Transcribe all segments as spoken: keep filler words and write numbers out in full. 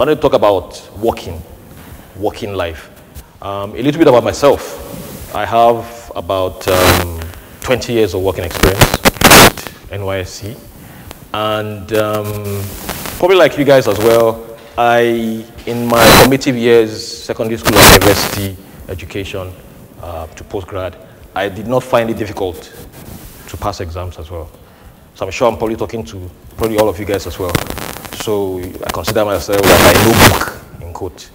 I want to talk about working, working life. Um, a little bit about myself. I have about um, twenty years of working experience at N Y S C. And um, probably like you guys as well, I, in my formative years, secondary school and university education uh, to postgrad, I did not find it difficult to pass exams as well. So I'm sure I'm probably talking to probably all of you guys as well. So I consider myself like I know book, in quote.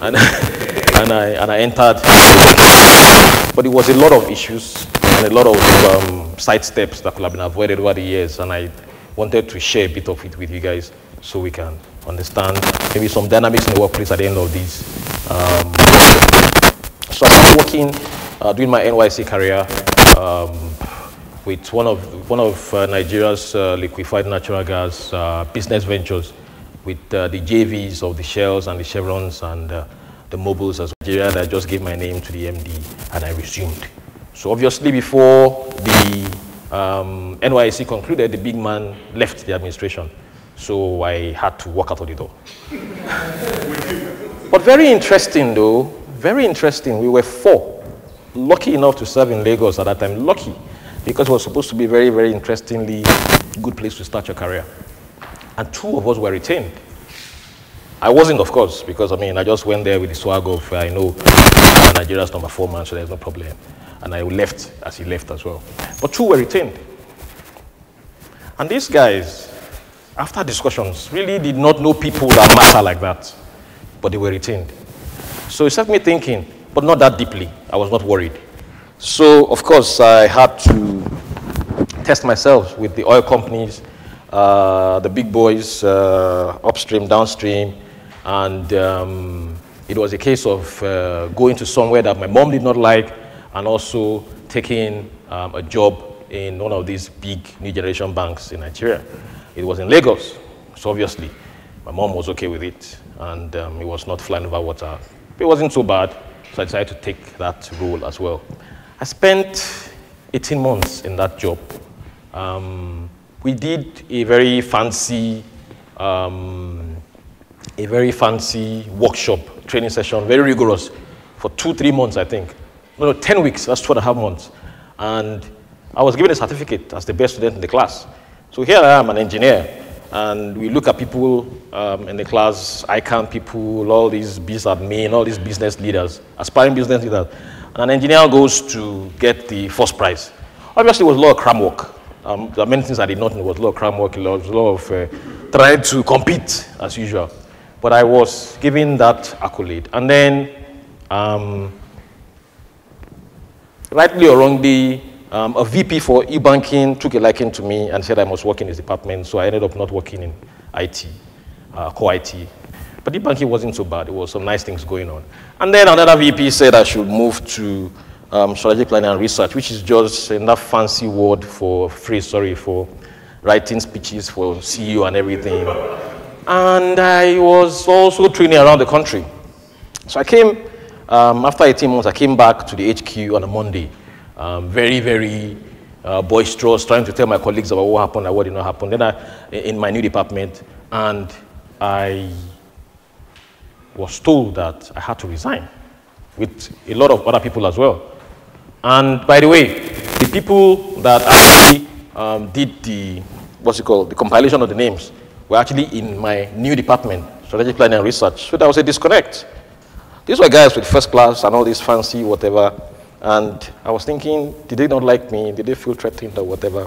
And, and, I, and I entered. But it was a lot of issues and a lot of um, side steps that could have been avoided over the years. And I wanted to share a bit of it with you guys so we can understand maybe some dynamics in the workplace at the end of this. Um, so I'm working, uh, doing my N Y S C career um, with one of, one of uh, Nigeria's uh, liquefied natural gas uh, business ventures with uh, the J Vs of the Shells and the Chevrons and uh, the Mobiles as Nigeria. I just gave my name to the M D and I resumed. So obviously before the um, N Y S C concluded, the big man left the administration. So I had to walk out of the door. But very interesting though, very interesting. We were four, lucky enough to serve in Lagos at that time, lucky, because it was supposed to be a very, very interestingly good place to start your career. And two of us were retained. I wasn't, of course, because I mean, I just went there with the swag of, I know, Nigeria's number four man, so there's no problem. And I left as he left as well. But two were retained. And these guys, after discussions, really did not know people that matter like that, but they were retained. So it set me thinking, but not that deeply. I was not worried. So, of course, I had to test myself with the oil companies, uh, the big boys, uh, upstream, downstream, and um, it was a case of uh, going to somewhere that my mom did not like and also taking um, a job in one of these big new generation banks in Nigeria. It was in Lagos, so obviously my mom was okay with it and um, it was not flying over water. It wasn't so bad, so I decided to take that role as well. I spent eighteen months in that job. Um, we did a very fancy, um, a very fancy workshop training session, very rigorous, for two, three months, I think. No, no, ten weeks. That's two and a half months. And I was given a certificate as the best student in the class. So here I am, an engineer, and we look at people um, in the class, I CAN people, all these biz admin, all these business leaders, aspiring business leaders. An engineer goes to get the first prize. Obviously, it was a lot of cram work. Um, there are many things I did not know. It was a lot of cram work, a lot, a lot of uh, trying to compete as usual. But I was given that accolade. And then, um, rightly or wrongly, um, a V P for e-banking took a liking to me and said I must work in his department. So I ended up not working in I T, uh, core I T. But e-banking wasn't so bad. It was some nice things going on. And then another V P said I should move to um, strategic planning and research, which is just enough fancy word for phrase, sorry, for writing speeches for C E O and everything. And I was also training around the country. So I came, um, after eighteen months, I came back to the H Q on a Monday. Um, very, very uh, boisterous, trying to tell my colleagues about what happened and what did not happen. Then I, in my new department, and I was told that I had to resign with a lot of other people as well. And by the way, the people that actually um, did the, what's it called, the compilation of the names were actually in my new department, strategic planning and research. So there was a disconnect. These were guys with first class and all this fancy whatever. And I was thinking, did they not like me? Did they feel threatened or whatever?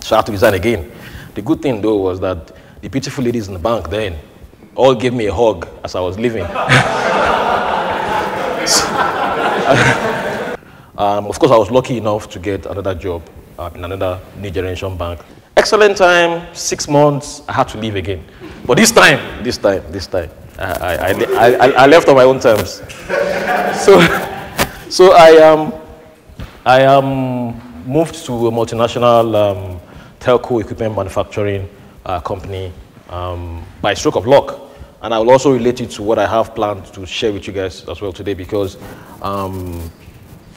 So I had to resign again. The good thing though was that the beautiful ladies in the bank then all gave me a hug as I was leaving. um, of course, I was lucky enough to get another job uh, in another new generation bank. Excellent time, six months, I had to leave again. But this time, this time, this time, I, I, I, I, I left on my own terms. So, so I, um, I um, moved to a multinational um, telco equipment manufacturing uh, company um, by stroke of luck. And I will also relate it to what I have planned to share with you guys as well today, because um,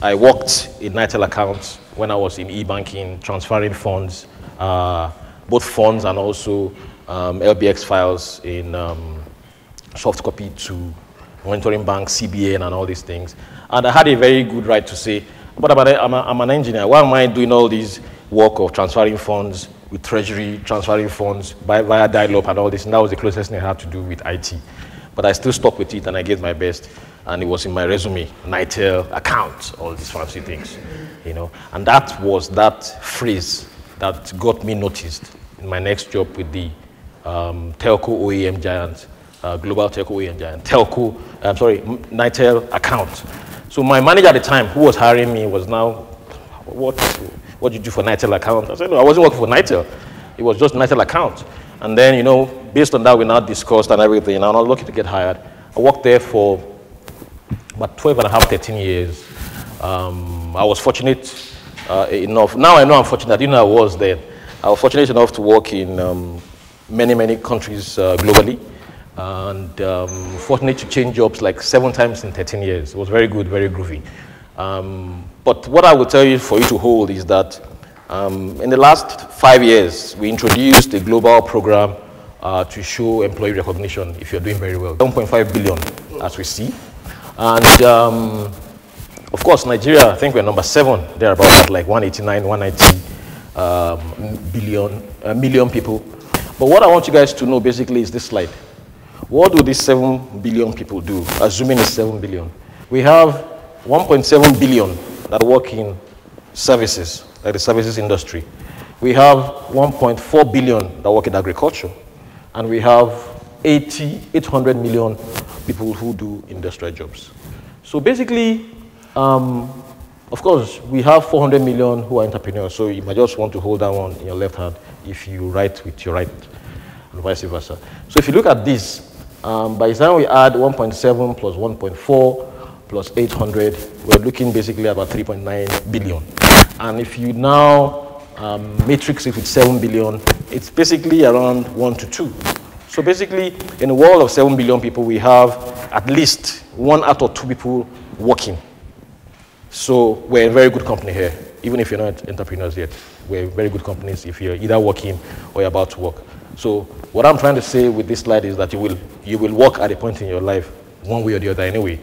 I worked in NITEL accounts when I was in e-banking, transferring funds, uh, both funds and also um, L B X files in um, soft copy to monitoring bank, C B N, and all these things. And I had a very good right to say, what about I'm, a, I'm an engineer. Why am I doing all this work of transferring funds with treasury, transferring funds by, via dial-up and all this? And that was the closest thing I had to do with I T. But I still stuck with it, and I gave my best. And it was in my resume, NITEL, account, all these fancy things, you know. And that was that phrase that got me noticed in my next job with the um, telco O E M giant, uh, global telco O E M giant, telco, I'm sorry, NITEL account. So my manager at the time, who was hiring me, was now, what, what do you do for NITEL account? I said, no, I wasn't working for NITEL. It was just NITEL account. And then, you know, based on that, we now discussed and everything, and I'm not looking to get hired. I worked there for about twelve and a half, thirteen years. Um, I was fortunate uh, enough. Now I know I'm fortunate. I didn't know I was then. I was fortunate enough to work in um, many, many countries uh, globally, and um, fortunate to change jobs like seven times in thirteen years. It was very good, very groovy. Um, but what I would tell you for you to hold is that um, in the last five years, we introduced a global program uh, to show employee recognition if you're doing very well. one point five billion, as we see. And um, of course, Nigeria, I think we're number seven, they're about like one eighty-nine, one ninety um, billion, uh, million people. But what I want you guys to know basically is this slide. What do these seven billion people do, assuming it's seven billion? We have one point seven billion that work in services, like the services industry. We have one point four billion that work in agriculture. And we have eighty, eight hundred million people who do industrial jobs. So basically, um, of course, we have four hundred million who are entrepreneurs, so you might just want to hold that one in your left hand if you write with your right, and vice versa. So if you look at this, um, by the time we add one point seven plus one point four plus eight hundred, we're looking basically about three point nine billion. And if you now um, matrix it with seven billion, it's basically around one to two. So basically, in a world of seven billion people, we have at least one out of two people working. So we're in very good company here, even if you're not entrepreneurs yet. We're in very good companies if you're either working or you're about to work. So what I'm trying to say with this slide is that you will, you will work at a point in your life, one way or the other anyway.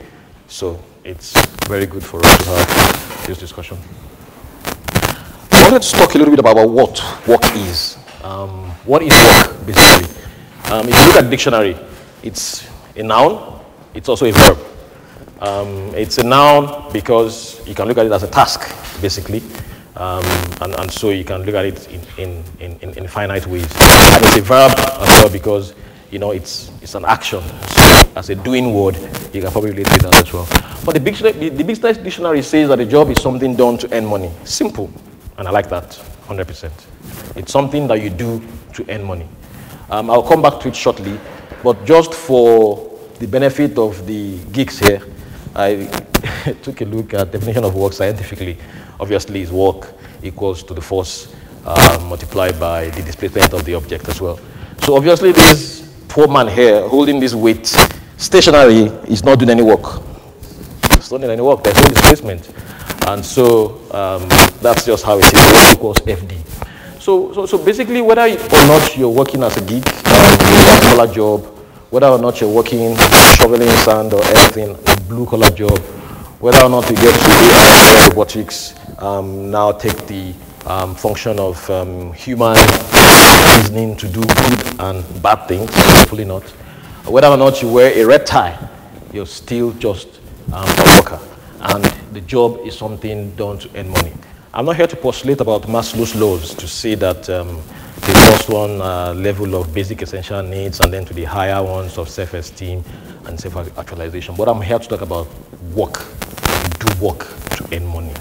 So it's very good for us to have this discussion. I wanted to talk a little bit about what work is. Um, what is work, basically? Um, if you look at the dictionary, it's a noun, it's also a verb. Um, it's a noun because you can look at it as a task, basically, um, and, and so you can look at it in, in, in, in finite ways. And it's a verb as well because, you know, it's, it's an action. So as a doing word, you can probably relate to that as well. But the big, the, the big dictionary says that a job is something done to earn money. Simple, and I like that, one hundred percent. It's something that you do to earn money. Um, I'll come back to it shortly, but just for the benefit of the geeks here, I took a look at the definition of work scientifically. Obviously, is work equals to the force uh, multiplied by the displacement of the object as well. So obviously, this poor man here holding this weight stationary is not doing any work. It's not doing any work. There's no displacement, and so um, that's just how it is. Work equals F D. So, so, so basically, whether or not you're working as a geek, um, a white-collar job, whether or not you're working shoveling sand or anything, a blue-collar job, whether or not you get to A I, robotics, um, now take the um, function of um, human reasoning to do good and bad things, hopefully not. Whether or not you wear a red tie, you're still just um, a worker, and the job is something done to earn money. I'm not here to postulate about Maslow's laws to say that um, the first one uh, level of basic essential needs and then to the higher ones of self-esteem and self-actualization. But I'm here to talk about work, do work to earn money.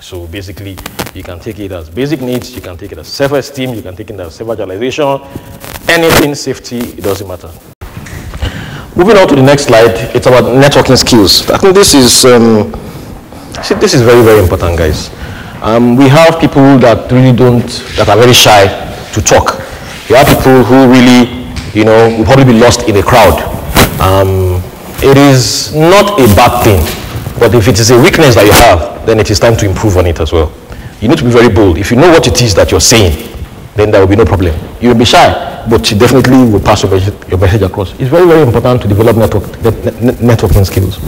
So basically, you can take it as basic needs, you can take it as self-esteem, you can take it as self-actualization, anything, safety, it doesn't matter. Moving on to the next slide, it's about networking skills. I think this is, um, see, this is very, very important, guys. Um, we have people that really don't, that are very shy to talk. We have people who really, you know, will probably be lost in a crowd. Um, it is not a bad thing, but if it is a weakness that you have, then it is time to improve on it as well. You need to be very bold. If you know what it is that you're saying, then there will be no problem. You will be shy, but she definitely will pass your, your message across. It's very, very important to develop network, net, networking skills.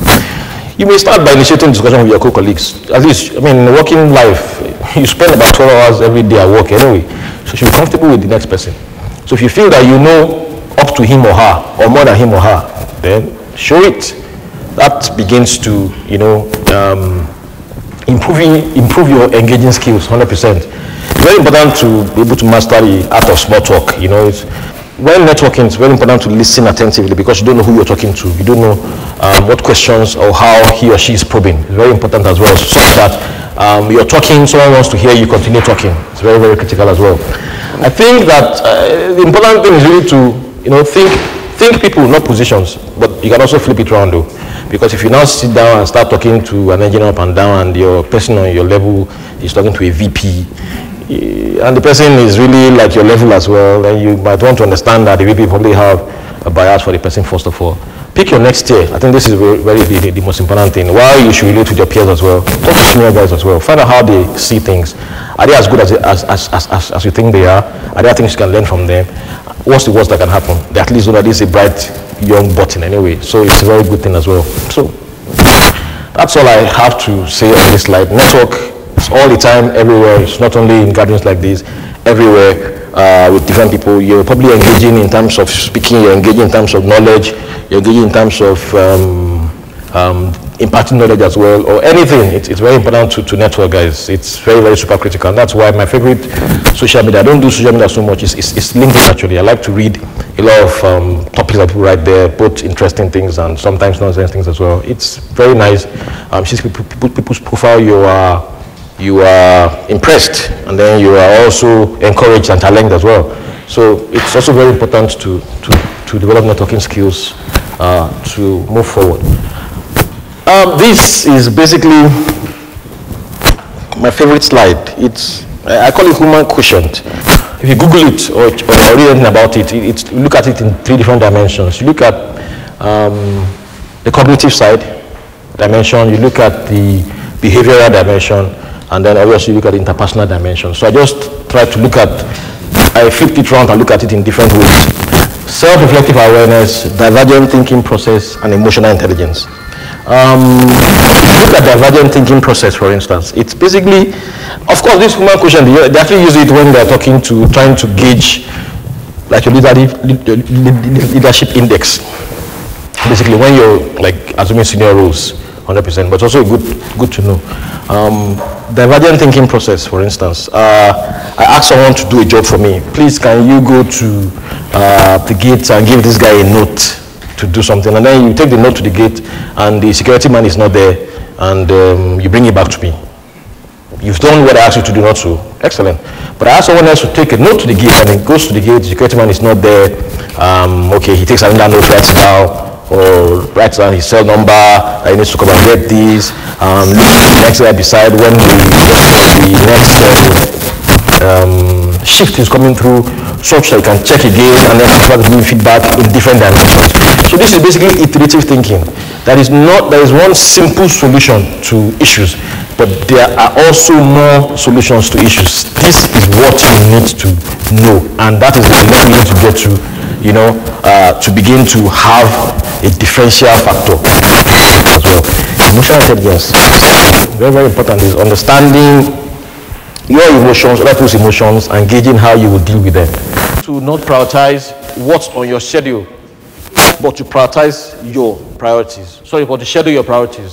You may start by initiating discussion with your co-colleagues. At least, I mean, working life, you spend about twelve hours every day at work anyway, so you should be comfortable with the next person. So if you feel that you know up to him or her, or more than him or her, then show it. That begins to, you know, um, improving, improve your engaging skills, one hundred percent. Very important to be able to master the art of small talk. You know, it's, when networking, it's very important to listen attentively because you don't know who you're talking to. You don't know um, what questions or how he or she is probing. It's very important as well, so that um, you're talking, someone wants to hear you continue talking. It's very, very critical as well. I think that uh, the important thing is really to, you know, think, think people, not positions, but you can also flip it around though. Because if you now sit down and start talking to an engineer up and down and your person on your level is talking to a V P, and the person is really like your level as well, then you might want to understand that the V P probably have a bias for the person first of all. Pick your next tier. I think this is very, very the, the most important thing. Why you should relate with your peers as well. Talk to senior guys as well. Find out how they see things. Are they as good as, as, as, as, as, as you think they are? Are there things you can learn from them? What's the worst that can happen? They at least know that this is a bright young button anyway, so it's a very good thing as well. So that's all I have to say on this slide. Network is all the time, everywhere. It's not only in gatherings like this, everywhere uh, with different people. You're probably engaging in terms of speaking, you're engaging in terms of knowledge, you're engaging in terms of um, um, imparting knowledge as well, or anything. It, it's very important to, to network, guys. It's very, very super critical. And that's why my favorite social media, I don't do social media so much, it's, it's, it's LinkedIn actually. I like to read a lot of um, topics that people write there, both interesting things and sometimes nonsense things as well. It's very nice. Um, since people, people's profile, you are, you are impressed, and then you are also encouraged and challenged as well. So it's also very important to, to, to develop networking skills uh, to move forward. Um, this is basically my favorite slide. It's, I call it human quotient. If you Google it or, or read anything about it, it, it, you look at it in three different dimensions. You look at um, the cognitive side dimension, you look at the behavioral dimension, and then obviously you look at the interpersonal dimension. So I just try to look at, I flipped it around and look at it in different ways. Self-reflective awareness, divergent thinking process, and emotional intelligence. Um, look at the divergent thinking process, for instance. It's basically, of course, this human quotient, they actually use it when they're talking to, trying to gauge, like your leadership index. Basically, when you're, like, assuming senior roles, one hundred percent, but also good, good to know. Um, divergent thinking process, for instance. Uh, I ask someone to do a job for me. Please, can you go to uh, the gate and give this guy a note to do something, and then you take the note to the gate and the security man is not there, and um, you bring it back to me. You've done what I asked you to do, not so. Excellent. But I asked someone else to take a note to the gate, and it goes to the gate, the security man is not there. Um, okay, he takes another note, writes it down, or writes down his cell number, that he needs to come and get these. Um, the next guy beside, when the, the next uh, um, shift is coming through, such that you can check again and then start giving feedback in different dimensions. So this is basically iterative thinking. That is not, there is one simple solution to issues, but there are also more solutions to issues. This is what you need to know, and that is what you need to get to, you know, uh, to begin to have a differential factor as well. Emotional intelligence, very, very important, is understanding your emotions, other people's emotions, and gauging how you will deal with them. To not prioritize what's on your schedule, but to prioritize your priorities. Sorry, but to schedule your priorities.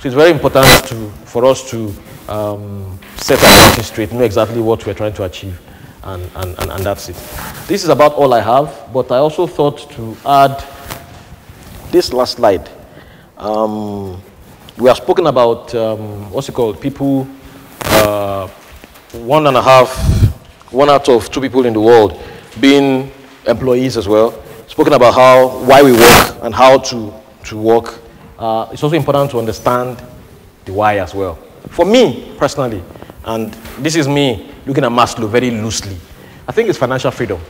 So it's very important to, for us to um, set our priorities straight, know exactly what we're trying to achieve, and, and, and, and that's it. This is about all I have, but I also thought to add this last slide. Um, we have spoken about, um, what's it called, people, uh, one and a half, one out of two people in the world being employees as well. Spoken about how, why we work and how to, to work. Uh, it's also important to understand the why as well. For me, personally, and this is me looking at Maslow very loosely, I think it's financial freedom.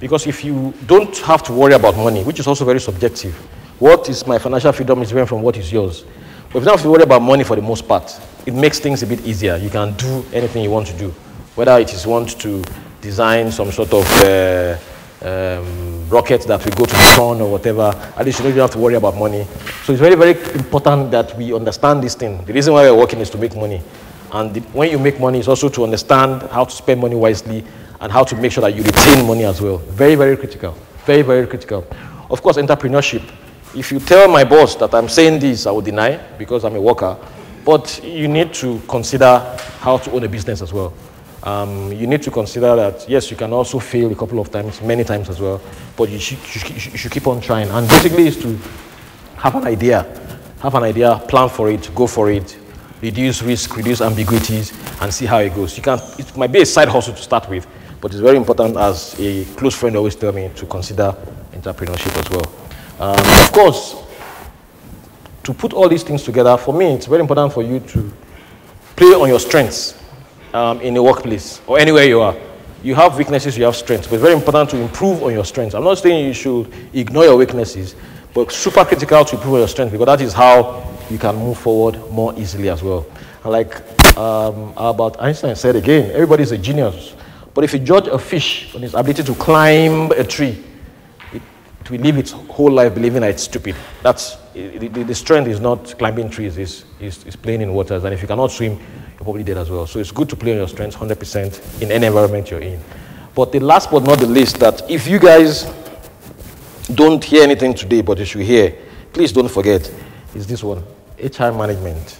Because if you don't have to worry about money, which is also very subjective, what is my financial freedom is different from what is yours. But if you don't have to worry about money for the most part, it makes things a bit easier. You can do anything you want to do, whether it is want to design some sort of uh, um, rocket that we go to the sun or whatever, at least you don't have to worry about money. So it's very, very important that we understand this thing. The reason why we're working is to make money. And the, when you make money, it's also to understand how to spend money wisely and how to make sure that you retain money as well. Very, very critical. Very, very critical. Of course, entrepreneurship. If you tell my boss that I'm saying this, I will deny because I'm a worker. But you need to consider how to own a business as well. Um, you need to consider that, yes, you can also fail a couple of times, many times as well, but you should, you should, you should keep on trying. And basically is to have an idea, have an idea, plan for it, go for it, reduce risk, reduce ambiguities, and see how it goes. You can, it might be a side hustle to start with, but it's very important, as a close friend always tells me, to consider entrepreneurship as well. Um, of course, to put all these things together, for me, it's very important for you to play on your strengths. Um, in the workplace or anywhere you are, you have weaknesses, you have strengths, but it's very important to improve on your strengths. I'm not saying you should ignore your weaknesses, but super critical to improve on your strengths, because that is how you can move forward more easily as well. And like um, Albert Einstein said again, everybody's a genius, but if you judge a fish on its ability to climb a tree, it, it will live its whole life believing that it's stupid. That's The, the, the strength is not climbing trees, is is playing in waters. And if you cannot swim, you're probably dead as well. So it's good to play on your strengths one hundred percent in any environment you're in. But the last but not the least, that if you guys don't hear anything today, but you should hear, please don't forget, is this one, H R management.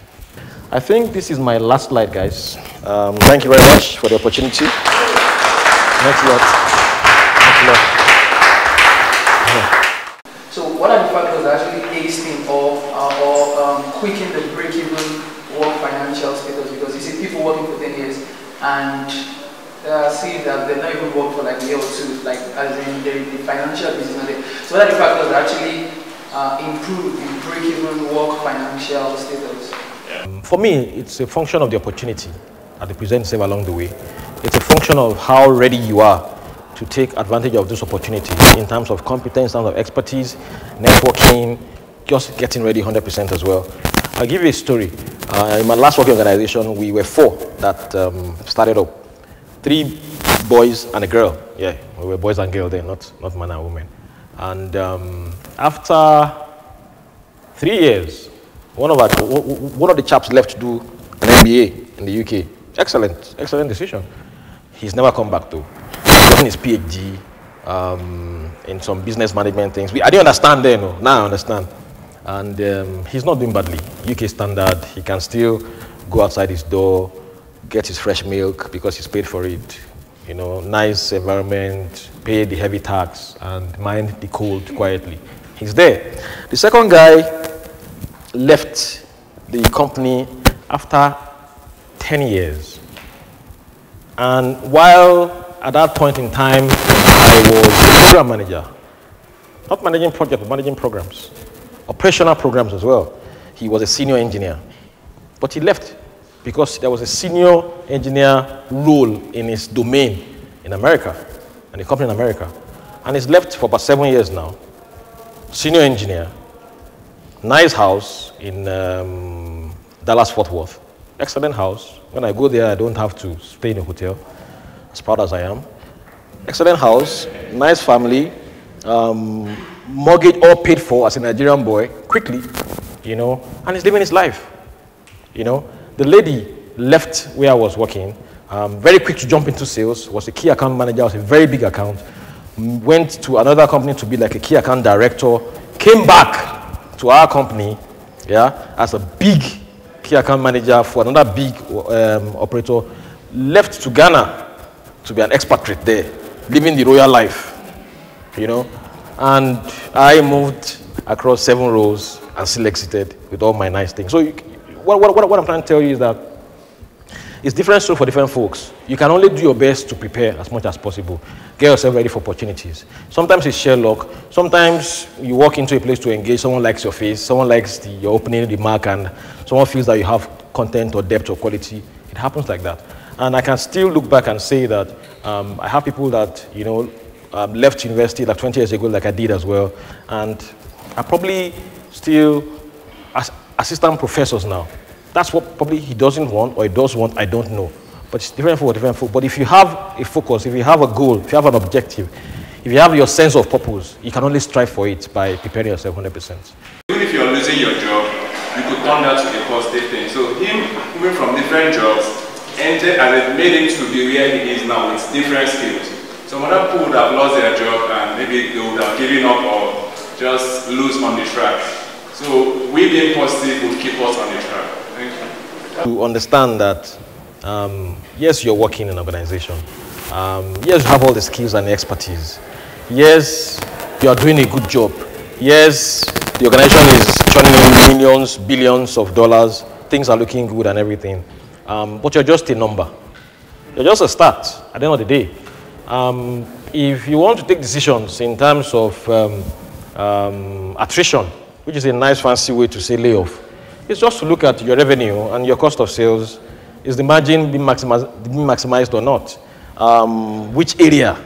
I think this is my last slide, guys. Um, thank you very much for the opportunity. Thanks a lot. Thanks a lot. Yeah. So what are the factors actually or, uh, or um, quicken the break-even or financial status, because you see people working for ten years and uh, see that they've not even worked for like a year or two, like as in the, the financial business. So what are the factors that actually uh, improve the break-even work financial status? Yeah. For me, it's a function of the opportunity that they present itself along the way. It's a function of how ready you are to take advantage of this opportunity in terms of competence, in terms of expertise, networking, just getting ready one hundred percent as well. I'll give you a story. Uh, in my last working organization, we were four that um, started up. Three boys and a girl. Yeah, we were boys and girls then, not, not man and woman. And um, after three years, one of, our, one of the chaps left to do an M B A in the U K. Excellent, excellent decision. He's never come back though. He's gotten his P H D um, in some business management things. We, I didn't understand then, no. Now I understand. And um, he's not doing badly. U K standard, he can still go outside his door, get his fresh milk because he's paid for it. You know, nice environment, pay the heavy tax, and mind the cold quietly. He's there. The second guy left the company after ten years. And while at that point in time, I was a program manager. Not managing projects, but managing programs. Operational programs as well. He was a senior engineer, but he left because there was a senior engineer role in his domain in America, and the company in America, and he's left for about seven years now. Senior engineer, nice house in um, Dallas-Fort Worth, excellent house. When I go there, I don't have to stay in a hotel, as proud as I am. Excellent house, nice family. Um, mortgage all paid for as a Nigerian boy, quickly, you know, and he's living his life, you know. The lady left where I was working, um, very quick to jump into sales, was a key account manager, was a very big account, went to another company to be like a key account director, came back to our company, yeah, as a big key account manager for another big um, operator, left to Ghana to be an expatriate there, living the royal life, you know. And I moved across seven rows and still exited with all my nice things. So you, what, what, what I'm trying to tell you is that it's different for different folks. You can only do your best to prepare as much as possible. Get yourself ready for opportunities. Sometimes it's sheer luck. Sometimes you walk into a place to engage. Someone likes your face. Someone likes the, your opening remark, and someone feels that you have content or depth or quality. It happens like that. And I can still look back and say that um, I have people that, you know, I left university like twenty years ago, like I did as well, and I probably still as assistant professors now. That's what probably he doesn't want, or he does want, I don't know. But it's different for different folk. But if you have a focus, if you have a goal, if you have an objective, If you have your sense of purpose, you can only strive for it by preparing yourself one hundred percent. Even if you're losing your job, you could turn that to the positive thing. So him moving from different jobs entered and it made him to be where he is now with different skills. Some other people would have lost their job and maybe they would have given up or just lose on the track. So we being positive would keep us on the track. Thank you. To understand that, um, yes, you're working in an organization. Um, yes, you have all the skills and the expertise. Yes, you are doing a good job. Yes, the organization is churning in millions, billions of dollars. Things are looking good and everything. Um, but you're just a number. You're just a start at the end of the day. Um, if you want to take decisions in terms of um, um, attrition, which is a nice fancy way to say layoff, it's just to look at your revenue and your cost of sales. Is the margin being maximized, being maximized or not? Um, which area?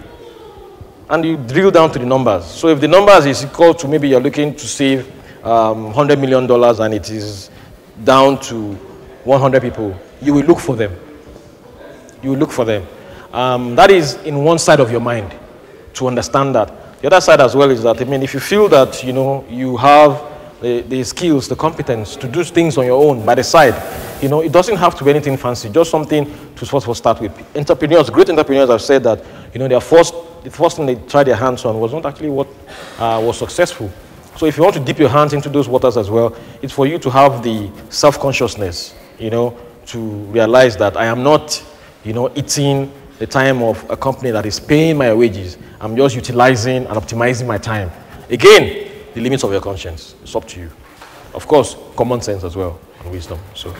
And you drill down to the numbers. So if the numbers is equal to maybe you're looking to save um, one hundred million dollars and it is down to one hundred people, you will look for them. You will look for them. Um, that is in one side of your mind, to understand that. The other side as well is that, I mean, if you feel that, you know, you have the, the skills, the competence to do things on your own by the side, you know, it doesn't have to be anything fancy, just something to first of all start with. Entrepreneurs, great entrepreneurs have said that, you know, their first, the first thing they tried their hands on was not actually what uh, was successful. So if you want to dip your hands into those waters as well, it's for you to have the self-consciousness, you know, to realize that I am not, you know, eating the time of a company that is paying my wages. I'm just utilizing and optimizing my time. Again, the limits of your conscience. It's up to you. Of course, common sense as well and wisdom. So.